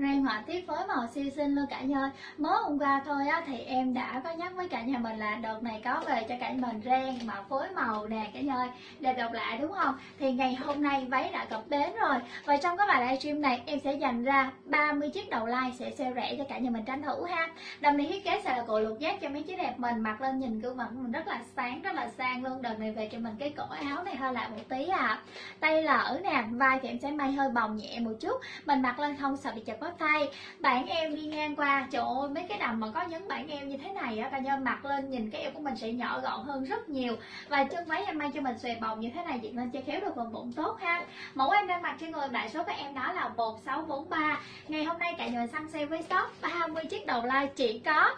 Ren họa tiết phối màu siêu xinh luôn cả nhà ơi. Mới hôm qua thôi á, thì em đã có nhắc với cả nhà mình là đợt này có về cho cả nhà mình ren mà phối màu nè cả nhà ơi, đẹp độc lạ đúng không? Thì ngày hôm nay váy đã cập bến rồi. Và trong các bài livestream này em sẽ dành ra 30 chiếc đầu like sẽ sale rẻ cho cả nhà mình tranh thủ ha. Đầm này thiết kế sẽ là cổ lục giác cho mấy chiếc đẹp mình, mặc lên nhìn gương mặt mình rất là sáng, rất là sang luôn. Đợt này về cho mình cái cổ áo này hơi lạ một tí à. Tay lỡ nè, vai thì em sẽ may hơi bồng nhẹ một chút, mình mặc lên không sợ bị chật bắp tay. Bản em đi ngang qua, trời ơi mấy cái đầm mà có nhấn bản em như thế này á cả nhà, mặc lên nhìn cái eo của mình sẽ nhỏ gọn hơn rất nhiều. Và chân váy em may cho mình xòe bồng như thế này, vậy nên che khéo được phần bụng tốt ha. Mẫu em đang mặc trên người mã số của em đó là 1643. Ngày hôm nay cả nhà săn sale với shop 30 chiếc đầu like chỉ có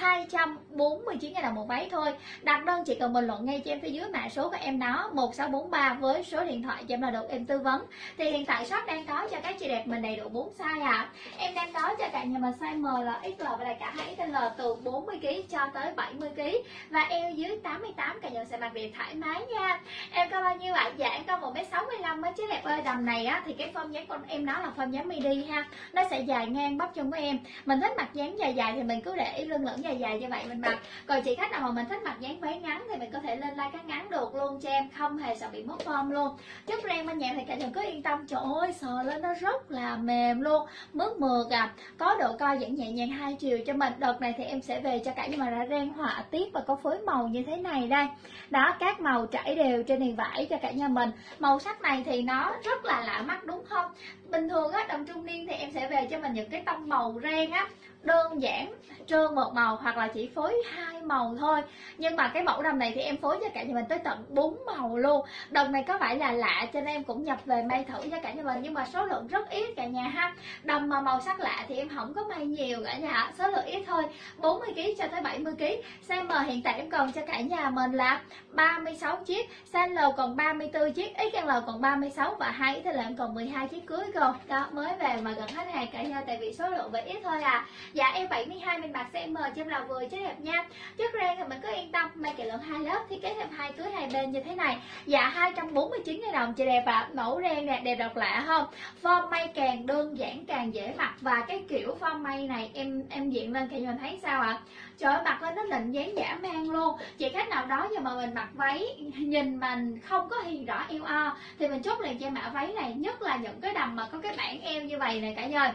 249.000 đồng một váy thôi. Đặt đơn chỉ cần bình luận ngay cho em phía dưới mã số của em đó 1643 với số điện thoại cho em là được em tư vấn. Thì hiện tại shop đang có cho các chị đẹp mình đầy đủ 4 size ạ. Em đang có cho cả nhà mình size M, L, XL và là cả 2XL từ 40kg cho tới 70kg, và eo dưới 88 cả nhà sẽ mặc việc thoải mái nha. Em có bao nhiêu ạ? Dạ em có 1m65 mấy chiếc đẹp ơi. Đầm này á thì cái form dáng con em nói là form dáng midi ha, nó sẽ dài ngang bắp chân của em. Mình thích mặc dáng dài dài thì mình cứ để lưng lửng dài dài như vậy mình mặc. Còn chị khách nào mà mình thích mặc dáng váy ngắn thì mình có thể lên like các ngắn được luôn cho em, không hề sợ bị mất form luôn. Chất ren bên nhà thì cả nhà cứ yên tâm, trời ơi sờ lên nó rất là mềm luôn, mướt mượt à, có độ co giãn nhẹ nhàng hai chiều cho mình. Đợt này thì em sẽ về cho cả nhà mà ra ren họa tiết và có phối màu như thế này đây. Đó, các màu trải đều trên nền vải cho cả nhà mình. Màu sắc này thì nó rất là lạ mắt đúng không? Bình thường á, đầm trung niên thì em sẽ về cho mình những cái tông màu ren á, đơn giản trơn một màu hoặc là chỉ phối 2 màu thôi. Nhưng mà cái mẫu đầm này thì em phối cho cả nhà mình tới tận 4 màu luôn. Đầm này có phải là lạ cho nên em cũng nhập về may thử cho cả nhà mình, nhưng mà số lượng rất ít cả nhà ha. Đầm mà màu sắc lạ thì em không có may nhiều cả nhà, số lượng ít thôi. 40kg cho tới 70kg. Size M hiện tại em còn cho cả nhà mình là 36 chiếc, size L còn 34 chiếc, XL còn 36 và 2 thì là em còn 12 chiếc cưới rồi. Đó, mới về mà gần hết hàng cả nhà tại vì số lượng về ít thôi à. Dạ em 72 mình mặc size M cho em là vừa chứ đẹp nha. Chất ren thì mình cứ yên tâm, may kệ lượng 2 lớp, thiết kế thêm 2 cưới 2 bên như thế này. Dạ 249.000 đồng chị đẹp ạ. À, mẫu ren nè, đẹp độc lạ không? Form may càng đơn giản càng dễ mặc, và cái kiểu form may này em diện lên cả nhà mình thấy sao ạ? À? Trời ơi, mặc lên nó lịnh dáng dã man luôn. Chị khách nào đó giờ mà mình mặc váy nhìn mình không có hiện rõ eo o thì mình chốt liền cho mã váy này, nhất là những cái đầm mà có cái bản eo như vậy này cả nhà.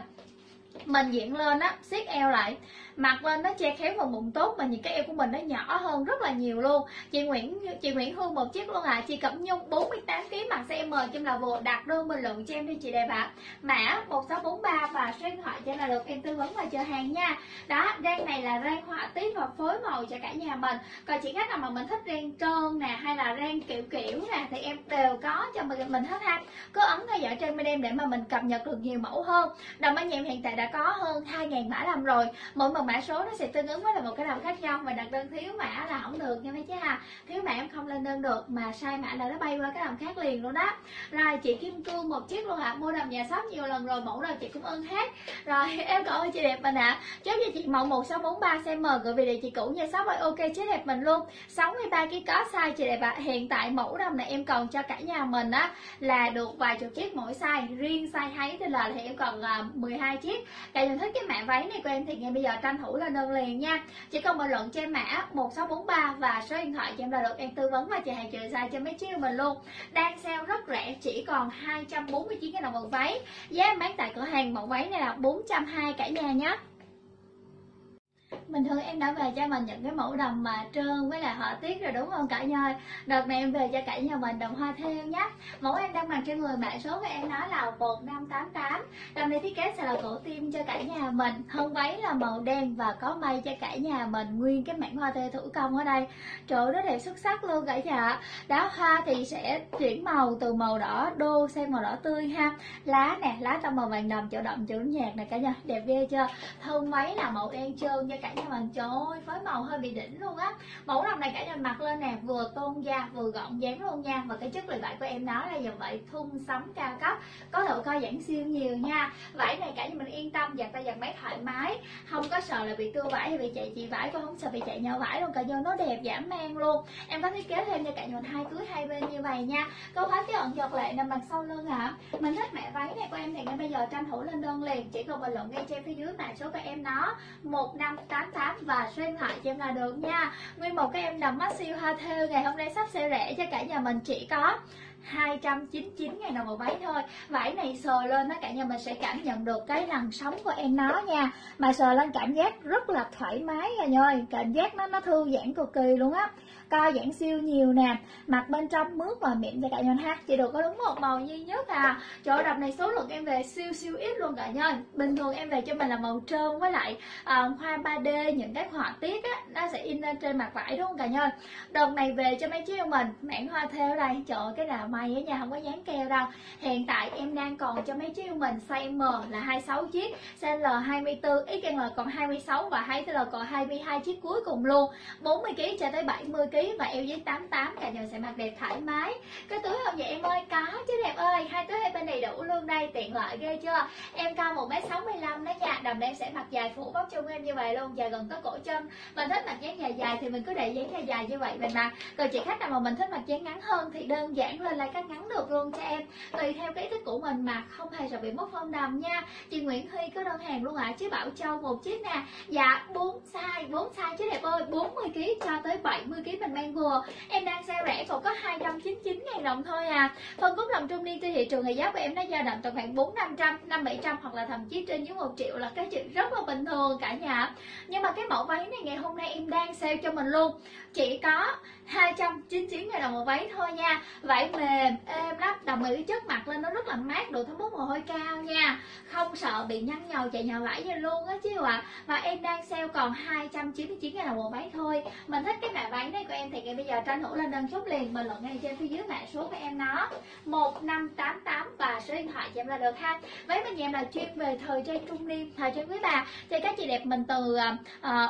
Mình diện lên á, siết eo lại, mặc lên nó che khéo phần bụng tốt, mà những cái eo của mình nó nhỏ hơn rất là nhiều luôn. Chị Nguyễn Hương một chiếc luôn à. Chị Cẩm Nhung 48kg mặc size M cho em là vừa, đặt đơn bình luận cho em đi chị đẹp ạ. Mã 1643 và số điện thoại cho em là được em tư vấn và chờ hàng nha. Đó, ren này là ren họa tiết và phối màu cho cả nhà mình. Còn chị khách nào mà mình thích ren trơn nè hay là ren kiểu nè thì em đều có cho mình hết ha. Cứ ấn theo dõi trên bên em để mà mình cập nhật được nhiều mẫu hơn. Đầm anh em hiện tại đã có hơn 2.000 mã đầm rồi, mỗi một mã số nó sẽ tương ứng với là một cái đầm khác nhau, và đặt đơn thiếu mã là không được nha mấy chứ ha. Thiếu mã em không lên đơn được, mà sai mã là nó bay qua cái đầm khác liền luôn đó. Rồi chị Kim Cương một chiếc luôn ạ. À, mua đầm nhà shop nhiều lần rồi, mẫu nào chị cũng ưng hết. Rồi em cảm ơn chị đẹp mình ạ. À, chốt cho chị mẫu 1643 size M gửi về địa chỉ cũ nhà shop ơi, ok chứ đẹp mình luôn. 63kg có size chị đẹp ạ. À, hiện tại mẫu đầm này em còn cho cả nhà mình á là được vài chục chiếc mỗi size. Riêng size 2XL thì em còn 12 chiếc. Cả nhà thích cái mã váy này của em thì ngay bây giờ tranh thủ lên đơn liền nha. Chỉ cần bình luận cho em mã 1643 và số điện thoại cho em là được em tư vấn và chị hàng chị size cho mấy chiếc mình luôn. Đang sale rất rẻ chỉ còn 249.000 đồng một váy. Giá em bán tại cửa hàng mẫu váy này là 420 cả nhà nhé. Bình thường em đã về cho mình những cái mẫu đầm mà trơn với lại họa tiết rồi đúng không cả nhà ơi? Đợt này em về cho cả nhà mình đầm hoa thêu nhé. Mẫu em đang mặc trên người mã số của em nói là 1588. Đầm này thiết kế sẽ là cổ tim cho cả nhà mình. Thân váy là màu đen và có may cho cả nhà mình nguyên cái mảng hoa thêu thủ công ở đây. Trời ơi, nó đẹp xuất sắc luôn cả nhà. Đá hoa thì sẽ chuyển màu từ màu đỏ đô sang màu đỏ tươi ha. Lá nè, lá tông màu vàng đậm, chỗ đậm chỗ nhạt nè cả nhà. Đẹp ghê chưa? Thân váy là màu đen trơn cho cả nhà nha bạn. Trời ơi, với màu hơi bị đỉnh luôn á. Mẫu lòng này cả trên mặt lên nè, vừa tôn da vừa gọn dáng luôn nha. Và cái chất liệu vải của em nói là dòng vải thun sấm cao cấp, có độ co giãn siêu nhiều nha. Vải này cả nhà mình yên tâm giặt tay giặt máy thoải mái, không có sợ là bị tua vải hay bị chạy chị vải, cũng không sợ bị chạy nhau vải luôn, cả do nó đẹp giảm mang luôn. Em có thiết kế thêm cho cả nhà mình hai túi hai bên như vậy nha. Câu khóa cái ẩn giật lệ nằm bằng sau lưng hả? Mình thích mẹ váy này của em thì ngay bây giờ tranh thủ lên đơn liền, chỉ cần bình luận ngay trên phía dưới mã số của em nó 1588 và số điện thoại cho em là được nha. Nguyên một cái em đầm mắt siêu hoa thêu ngày hôm nay sắp sale rẻ cho cả nhà mình chỉ có 299.000 đồng một váy thôi. Vải này sờ lên đó cả nhà mình sẽ cảm nhận được cái làn sóng của em nó nha. Mà sờ lên cảm giác rất là thoải mái cả nhà ơi, cảm giác nó thư giãn cực kỳ luôn á. Co giãn siêu nhiều nè, mặt bên trong mướt và mịn cho cả nhà ha. Chỉ được có đúng một màu duy nhất à. Chỗ đầm này số lượng em về siêu siêu ít luôn cả nhà ơi. Bình thường em về cho mình là màu trơn với lại hoa 3D, những cái họa tiết á nó sẽ in lên trên mặt vải đúng không cả nhà ơi. Đợt này về cho mấy chiếc mình mảng hoa thêu đây, trời ơi, cái nào may ở nhà không có dán keo đâu. Hiện tại em đang còn cho mấy chiếc yêu mình size M là 26 chiếc, size L 24, XL còn 26 và 2L còn 22 chiếc cuối cùng luôn. 40kg cho tới 70kg và eo dưới 88 cả nhà sẽ mặc đẹp thoải mái. Cái túi không vậy em ơi? Có chứ đẹp ơi, hai túi hai bên đầy đủ luôn đây, tiện lợi ghê chưa. Em cao 1m65 đó nha, đầm em sẽ mặc dài phủ bóc chung em như vậy luôn, dài gần tới cổ chân. Mình thích mặc dáng dài dài thì mình cứ để dáng dài dài như vậy mình mặc. Còn chị khách nào mà mình thích mặc dáng ngắn hơn thì đơn giản lên là cắt ngắn được luôn cho em, tùy theo cái ý thích của mình mà không hề sợ bị mất phong đầm nha. Chị Nguyễn Huy có đơn hàng luôn ạ. Chứ Bảo Châu một chiếc nè, dạ 4 size chứ đẹp ơi, 40kg cho tới 70kg mình mang vừa. Em đang sale rẻ còn có 299.000 đồng thôi à. Phân khúc lòng trung niên trên thị trường thì giá của em nó dao động tầm khoảng 400-500, 500-700 hoặc là thậm chí trên dưới 1 triệu là cái chuyện rất là bình thường cả nhà. Nhưng mà cái mẫu váy này ngày hôm nay em đang sale cho mình luôn, chỉ có 299.000 đồng một váy thôi nha. Vải mềm êm lắm, đồng ý chất mặt lên nó rất là mát, độ thấm hút mồ hôi cao nha, không sợ bị nhăn nhầu chạy nhào vải như luôn á chứ ạ. Và em đang sale còn 299.000 đồng một váy thôi. Mình thích cái mã váy này của em thì ngay bây giờ tranh thủ lên đơn chốt liền. Bình luận ngay trên phía dưới mã số của em nó 1588 và số điện thoại cho em là được ha. Váy bên nhà em là chuyên về thời trang trung niên, thời trang quý bà cho các chị đẹp mình từ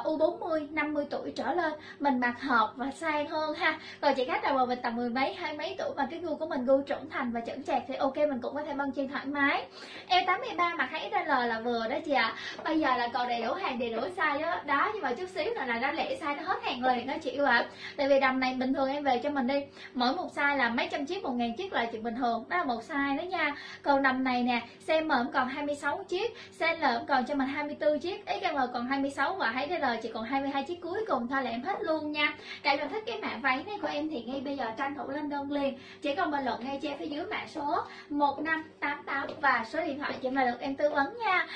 U40 50 tuổi trở lên, mình mặc hợp và sang hơn ha. Còn chị khách nào mà mình tầm mười mấy hai mấy tuổi mà cái gu của mình gu trưởng thành và chững chạc thì ok, mình cũng có thể bông trên thoải mái. E83 mặc 2XL là vừa đó chị ạ. Bây giờ là còn đầy đủ hàng đầy đủ size đó đó, nhưng mà chút xíu là nó lẻ size nó hết hàng liền đó chị ạ. Tại vì đầm này bình thường em về cho mình đi mỗi một size là mấy trăm chiếc, 1000 chiếc là chuyện bình thường, đó là một size đó nha. Còn đầm này nè, size M còn 26 chiếc, size L còn cho mình 24 chiếc, XL còn 26 và 2XL chỉ còn 22 chiếc cuối cùng thôi là em hết luôn nha. Cả nhà thích cái mã váy này của em thì ngay bây giờ tranh thủ lên đơn liền, chỉ còn bình luận ngay trên phía dưới mã số 1588 và số điện thoại chị mà được em tư vấn nha.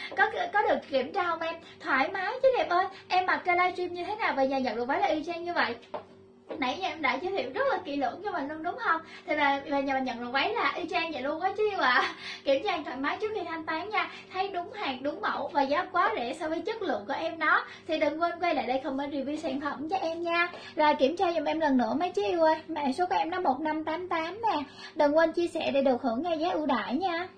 Có được kiểm tra không em? Thoải mái chứ đẹp ơi, em mặc ra livestream như thế nào về nhà nhận được váy là y chang như vậy. Nãy giờ em đã giới thiệu rất là kỹ lưỡng cho mình luôn đúng không? Thì về nhà mình nhận được váy là y chang vậy luôn á chứ yêu ạ. Kiểm tra thoải mái trước khi thanh toán nha. Thấy đúng hàng đúng mẫu và giá quá rẻ so với chất lượng của em nó thì đừng quên quay lại đây comment review sản phẩm cho em nha. Rồi kiểm tra giùm em lần nữa mấy chứ yêu ơi. Mã số của em nó 1588 nè. Đừng quên chia sẻ để được hưởng ngay giá ưu đãi nha.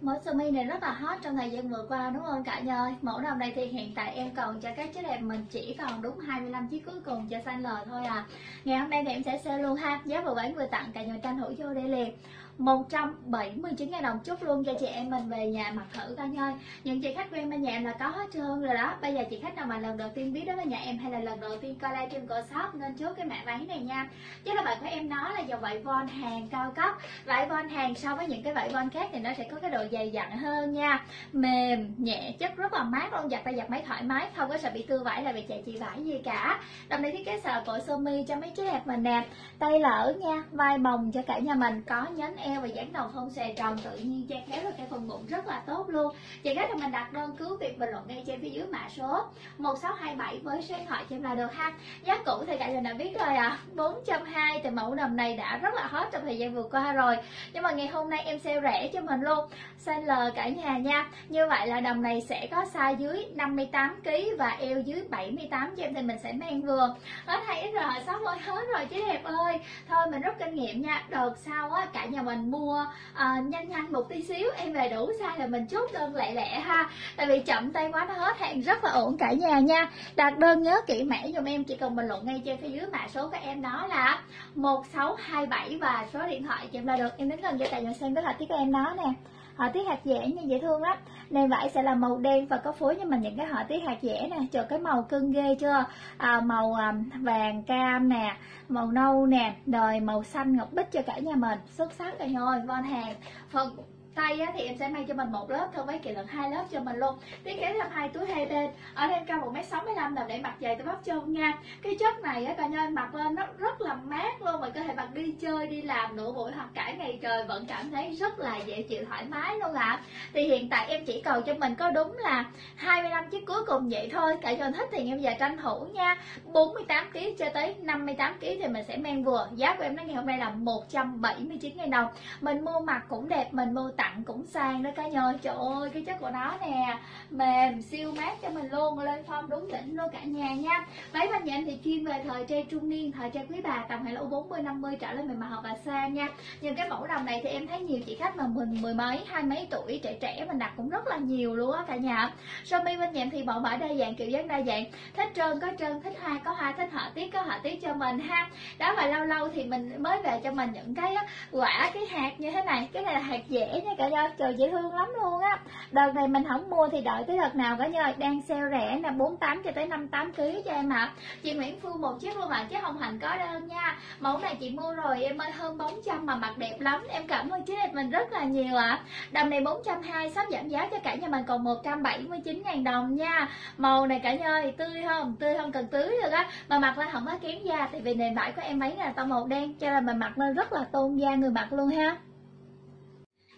Mẫu sơ mi này rất là hot trong thời gian vừa qua đúng không cả nhà ơi? Mẫu nào đây thì hiện tại em còn cho các chiếc đẹp mình chỉ còn đúng 25 chiếc cuối cùng cho size L thôi à. Ngày hôm nay thì em sẽ sale luôn ha, giá vừa bán vừa tặng, cả nhà tranh thủ vô đây liền. 179.000 đồng chút luôn cho chị em mình về nhà mặc thử coi nha. Những chị khách quen bên nhà em là có hết trơn rồi đó. Bây giờ chị khách nào mà lần đầu tiên biết đến bên nhà em hay là lần đầu tiên coi livestream của shop nên chốt cái mã váy này nha. Chứ là bạn của em nói là dòng vải von hàng cao cấp. Vải von hàng so với những cái vải von khác thì nó sẽ có cái độ dày dặn hơn nha, mềm nhẹ, chất rất là mát luôn, giặt tay giặt máy thoải mái, không có sợ bị tư vải là bị chạy chị vải gì cả. Đồng này thiết kế sờ cổ sơ mi cho mấy chị đẹp mình nè, tay lỡ nha, vai bồng cho cả nhà mình, có nhánh eo và dáng đầu không xòe tròn tự nhiên che khéo được cái phần bụng rất là tốt luôn. Chị khách là mình đặt đơn cứu việc bình luận ngay trên phía dưới mã số 1627 với số điện thoại cho em là được ha. Giá cũ thì cả nhà đã biết rồi à, 420 thì mẫu đầm này đã rất là hot trong thời gian vừa qua rồi, nhưng mà ngày hôm nay em sale rẻ cho mình luôn, size L cả nhà nha. Như vậy là đầm này sẽ có size dưới 58kg và eo dưới 78 cho em thì mình sẽ mang vừa. Hết 2XL 60 hết rồi chứ đẹp ơi. Thôi mình rút kinh nghiệm nha, đợt sau á cả nhà mình mình mua nhanh một tí xíu, em về đủ size là mình chốt đơn lẹ lẹ ha. Tại vì chậm tay quá nó hết hàng, rất là ổn cả nhà nha. Đặt đơn nhớ kỹ mã dùm em, chỉ cần bình luận ngay trên phía dưới mã số các em đó là 1627 và số điện thoại chị em là được. Em đến gần cho cả nhà xem cái họa tiết các em đó nè. Họa tiết hạt dẻ như dễ thương lắm. Nền vải sẽ là màu đen và có phối cho mình những cái họa tiết hạt dẻ nè. Trời, cái màu cưng ghê chưa à, màu vàng cam nè, màu nâu nè, rồi màu xanh ngọc bích cho cả nhà mình. Xuất sắc cả nhà ơi, von hàng. Phần tay á, thì em sẽ may cho mình một lớp thôi, với kỹ lượng 2 lớp cho mình luôn. Thiết kế làm 2 túi 2 bên. Ở đây em cao 1m65 là để mặc giày tới bắp chân nha. Cái chất này á, coi như em mặc lên nó rất là mát luôn, mà có thể mặc đi chơi, đi làm nửa buổi hoặc cả ngày trời vẫn cảm thấy rất là dễ chịu, thoải mái luôn ạ. Thì hiện tại em chỉ cầu cho mình có đúng là 25 chiếc cuối cùng vậy thôi. Cả nhà thích thì em về tranh thủ nha. 48kg cho tới 58kg thì mình sẽ mang vừa. Giá của em nó ngày hôm nay là 179.000 đồng. Mình mua mặc cũng đẹp, mình mua tặng cũng sang đó cả nhà. Trời ơi, cái chất của nó nè, mềm siêu mát cho mình luôn, lên form đúng đỉnh luôn cả nhà nha. Váy bên nhà em thì chuyên về thời trang trung niên, thời trang quý bà, tầm hệ là U40-50 trở lên mình mà hoặc là xa nha. Nhưng cái mẫu đồng này thì em thấy nhiều chị khách mà mình 10 mấy, 20 mấy tuổi, trẻ trẻ mình đặt cũng rất là nhiều luôn á cả nhà. Sơ mi bên nhà em thì bọ bãi đa dạng, kiểu dáng đa dạng, thích trơn có trơn, thích hoa có hoa, thích họa tiết có họa tiết cho mình ha. Đó, và lâu lâu thì mình mới về cho mình những cái quả, cái hạt như thế này. Cái này là hạt dẻ nha cả nhà, trời dễ thương lắm luôn á. Đợt này mình không mua thì đợi tới đợt nào cả nhà, đang sale rẻ là 48 cho tới 58kg cho em ạ. Chị Nguyễn Phương một chiếc luôn ạ, chứ không hành có đơn nha. Mẫu này chị mua rồi em ơi, hơn 400 mà mặc đẹp lắm. Em cảm ơn chị đẹp mình rất là nhiều ạ. Đầm này 420, sắp giảm giá cho cả nhà mình còn 179.000 đồng nha. Màu này cả nhà tươi không? Tươi không cần tưới được á, mà mặc lên không có kém da. Tại vì nền vải của em ấy là tông màu đen cho nên mình mặc lên rất là tôn da người mặc luôn ha.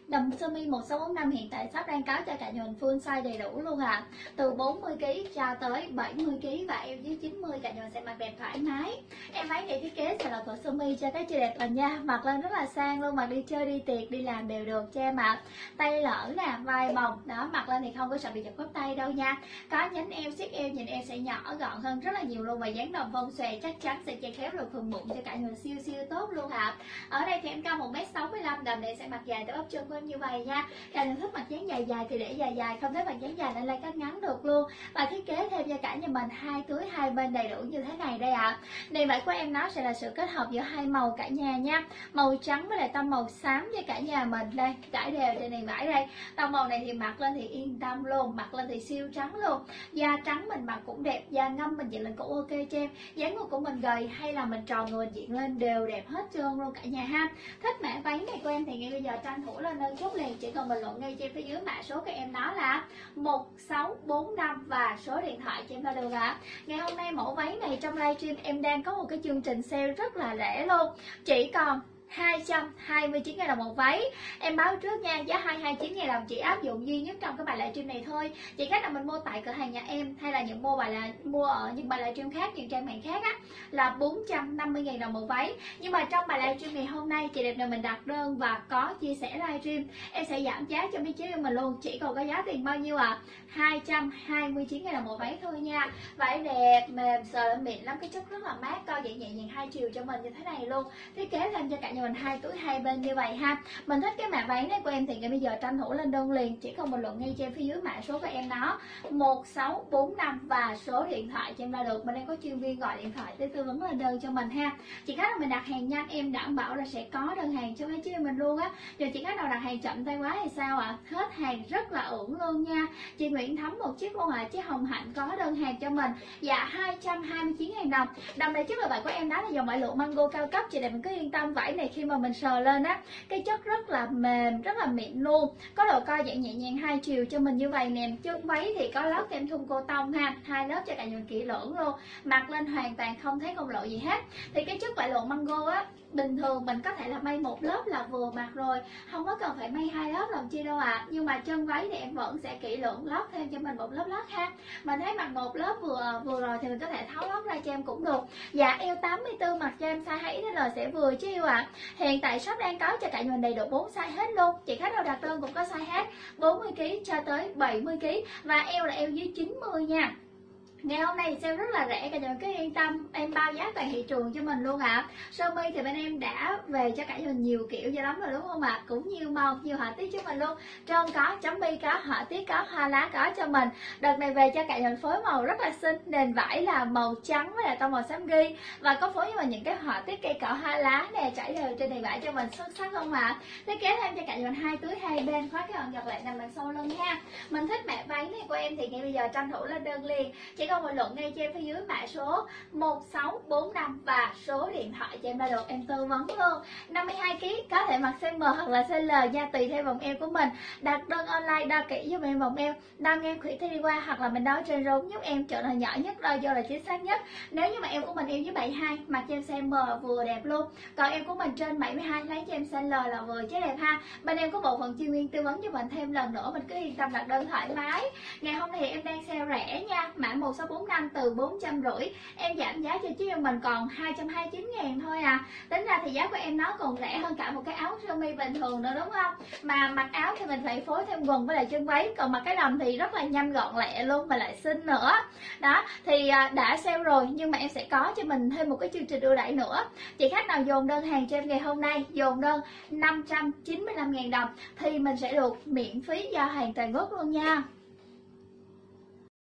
Đầm sơ mi 1645 hiện tại shop đang cáo cho cả nhà mình full size đầy đủ luôn ạ. Từ 40kg cho tới 70kg và em dưới 90 cả nhà mình sẽ mặc đẹp thoải mái. Em váy này thiết kế sẽ là của sơ mi cho các chị đẹp mình nha, mặc lên rất là sang luôn, mặc đi chơi, đi tiệc, đi làm đều được cho em ạ. Tay lỡ nè, vai bồng đó, mặc lên thì không có sợ bị chật khớp tay đâu nha. Có nhánh eo, siết eo nhìn em sẽ nhỏ gọn hơn rất là nhiều luôn, và dáng đầm vông xòe chắc chắn sẽ che khéo được phần bụng cho cả nhà siêu siêu tốt luôn ạ. Ở đây thì em cao 1m65, đầm này sẽ mặc dài tới bắp chân như vậy nha. Cả nhà thích mặc dáng dài dài thì để dài dài, không thấy mặc dáng dài nên lên cắt ngắn được luôn. Và thiết kế thêm cho cả nhà mình 2 túi 2 bên đầy đủ như thế này đây ạ. Nền vải của em nó sẽ là sự kết hợp giữa 2 màu cả nhà nha, màu trắng với lại tông màu xám cho cả nhà mình. Đây, trải đều trên nền vải đây. Tông màu này thì mặc lên thì yên tâm luôn, mặc lên thì siêu trắng luôn. Da trắng mình mặc cũng đẹp, da ngâm mình vậy là cũng ok cho em. Dáng người của mình gầy hay là mình tròn người diện lên đều đẹp hết trơn luôn cả nhà ha. Thích mã váy này của em thì ngay bây giờ tranh thủ lên chốt liền, chỉ cần bình luận ngay trên phía dưới mã số các em đó là 1645 và số điện thoại cho em là được ạ. Ngày hôm nay mẫu váy này trong livestream em đang có một cái chương trình sale rất là rẻ luôn, chỉ còn 229.000 đồng một váy. Em báo trước nha, giá 229.000 đồng chỉ áp dụng duy nhất trong cái bài livestream này thôi. Chị khách là mình mua tại cửa hàng nhà em hay là những mua ở những bài livestream khác, những trang mạng khác á, là 450.000 đồng một váy. Nhưng mà trong bài livestream ngày hôm nay chị đẹp nào mình đặt đơn và có chia sẻ livestream, em sẽ giảm giá cho mấy chiếc cho mình luôn, chỉ còn có giá tiền bao nhiêu ạ? 229.000 đồng một váy thôi nha. Vải đẹp, mềm, sờ lên miệng lắm, cái chất rất là mát, co giãn nhẹ nhàng 2 chiều cho mình như thế này luôn. Thiết kế thêm cho cả nhà mình 2 túi 2 bên như vậy ha. Mình thích cái mã váy này của em thì ngay bây giờ tranh thủ lên đơn liền, chỉ cần bình luận ngay trên phía dưới mã số của em đó 1645 và số điện thoại cho em là được. Mình đang có chuyên viên gọi điện thoại tới tư vấn lên đơn cho mình ha. Chị khách là mình đặt hàng nhanh, em đảm bảo là sẽ có đơn hàng cho mấy chị mình luôn á. Rồi chị khách nào đặt hàng chậm tay quá hay sao ạ? Hết hàng rất là ổn luôn nha. Chị Nguyễn Thấm một chiếc luôn ạ, chứ Hồng Hạnh có đơn hàng cho mình. Dạ 229.000 đồng. Đồng này trước là bạn của em đó là dòng ngoại lụa mango cao cấp. Chị đẹp mình cứ yên tâm, vải này khi mà mình sờ lên á, cái chất rất là mềm, rất là mịn luôn, có độ co giãn nhẹ nhàng 2 chiều cho mình như vậy nè. Chân váy thì có lớp kem thun cô tông ha, 2 lớp cho cả nhà kỹ lưỡng luôn, mặc lên hoàn toàn không thấy công lộ gì hết. Thì cái chất vải lụa mango á, bình thường mình có thể là may 1 lớp là vừa mặc rồi, không có cần phải may 2 lớp làm chi đâu ạ. Nhưng mà chân váy thì em vẫn sẽ kỹ lưỡng lót thêm cho mình 1 lớp lót ha. Mình thấy mặc 1 lớp vừa rồi thì mình có thể tháo lót ra cho em cũng được. Dạ eo 84 mặc cho em size 2XL sẽ vừa chứ yêu ạ. Hiện tại shop đang có cho cả nhà mình đầy đủ 4 size hết luôn. Chị khách nào đặt đơn cũng có size hết, 40kg cho tới 70kg và eo là eo dưới 90 nha. Ngày hôm nay thì sale rất là rẻ, cả nhà mình cứ yên tâm, em bao giá toàn thị trường cho mình luôn ạ. Sơ mi thì bên em đã về cho cả nhà mình nhiều kiểu cho lắm rồi đúng không ạ? Cũng nhiều màu, nhiều họa tiết cho mình luôn. Trơn có, chấm bi có, họa tiết có, hoa lá có cho mình. Đợt này về cho cả nhà mình phối màu rất là xinh, nền vải là màu trắng với là tông màu xám ghi, và có phối với mình những cái họa tiết cây cỏ hoa lá nè trải đều trên nền vải cho mình xuất sắc không ạ? Thiết kế thêm cho cả nhà mình hai túi hai bên, khóa cái hòn gật lại nằm đằng sau lưng ha. Mình thích mẹ váy này của em thì ngay bây giờ tranh thủ lên đơn liền, chỉ cần bình luận ngay trên phía dưới mã số 1645 và số điện thoại cho em ba được em tư vấn luôn. 52kg có thể mặc size M hoặc là size L nha, tùy theo vòng eo của mình. Đặt đơn online đo kỹ giúp em vòng eo, đo ngang khủy tay đi qua hoặc là mình đo trên rốn giúp em, chỗ nào nhỏ nhất đo vô là chính xác nhất. Nếu như mà em của mình yêu dưới 72 mặc cho em size M vừa đẹp luôn, còn em của mình trên 72 lấy cho em size L là vừa chứ đẹp ha. Bên em có bộ phận chuyên viên tư vấn cho mình thêm lần nữa, mình cứ yên tâm đặt đơn thoải mái. Ngày hôm nay em đang sale rẻ nha, mã 1645 từ 450 em giảm giá cho chiếc em mình còn 229.000 thôi à. Tính ra thì giá của em nó còn rẻ hơn cả một cái áo sơ mi bình thường nữa đúng không? Mà mặc áo thì mình phải phối thêm quần với lại chân váy, còn mặc cái đầm thì rất là nhanh gọn lẹ luôn mà lại xinh nữa. Đó thì đã sale rồi nhưng mà em sẽ có cho mình thêm một cái chương trình ưu đãi nữa. Chị khách nào dồn đơn hàng cho em ngày hôm nay, dồn đơn 595.000 đồng thì mình sẽ được miễn phí giao hàng toàn quốc luôn nha.